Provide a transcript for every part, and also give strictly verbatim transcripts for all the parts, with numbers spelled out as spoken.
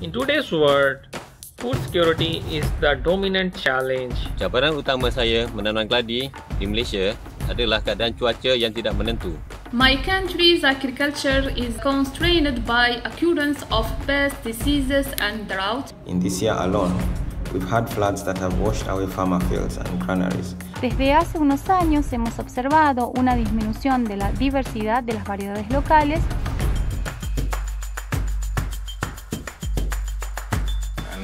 In today's world, food security is the dominant challenge. Cabaran utama saya menanam keladi di Malaysia adalah keadaan cuaca yang tidak menentu. My country's agriculture is constrained by occurrence of pests, diseases and drought. In this year alone, we've had floods that have washed away farmer fields and granaries. Desde hace unos años hemos observado una disminución de la diversidad de las variedades locales.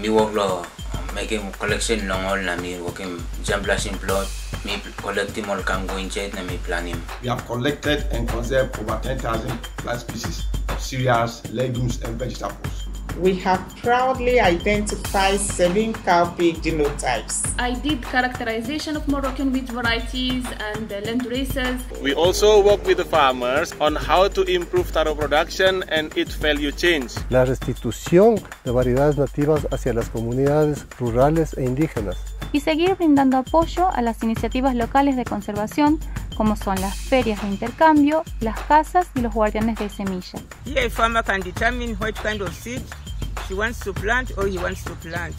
Mi workload, making collection long all na mi working jump blasting plot, mi collecting all can go in chat na mi planning. We have collected and conserved over ten thousand plant species of cereals, legumes and vegetables. We have proudly identified seven cowpea genotypes. I did characterization of Moroccan wheat varieties and land races. We also work with the farmers on how to improve taro production and its value chain. La restitución de variedades nativas hacia las comunidades rurales e indígenas. Y seguir brindando apoyo a las iniciativas locales de conservación, como son las ferias de intercambio, las casas y los guardianes de semilla. Here a farmer can determine what kind of seed she wants to plant or he wants to plant.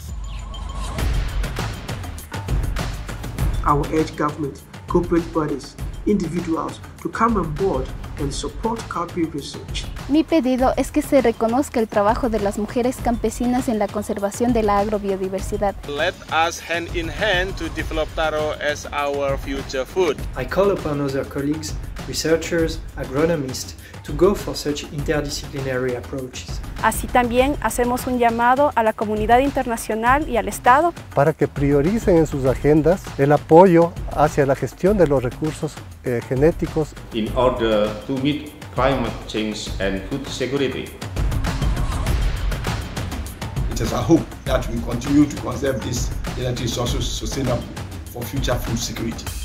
I will urge government, corporate bodies, individuals to come on board and support cowpea research. Mi pedido es que se reconozca el trabajo de las mujeres campesinas en la conservación de la agrobiodiversidad. Let us hand in hand to develop taro as our future food. I call upon other colleagues, researchers, agronomists, to go for such interdisciplinary approaches. Así también hacemos un llamado a la comunidad internacional y al Estado para que prioricen en sus agendas el apoyo hacia la gestión de los recursos eh, genéticos. In order to meet climate change and food security. It is our hope that we continue to conserve these genetic resources sustainably for future food security.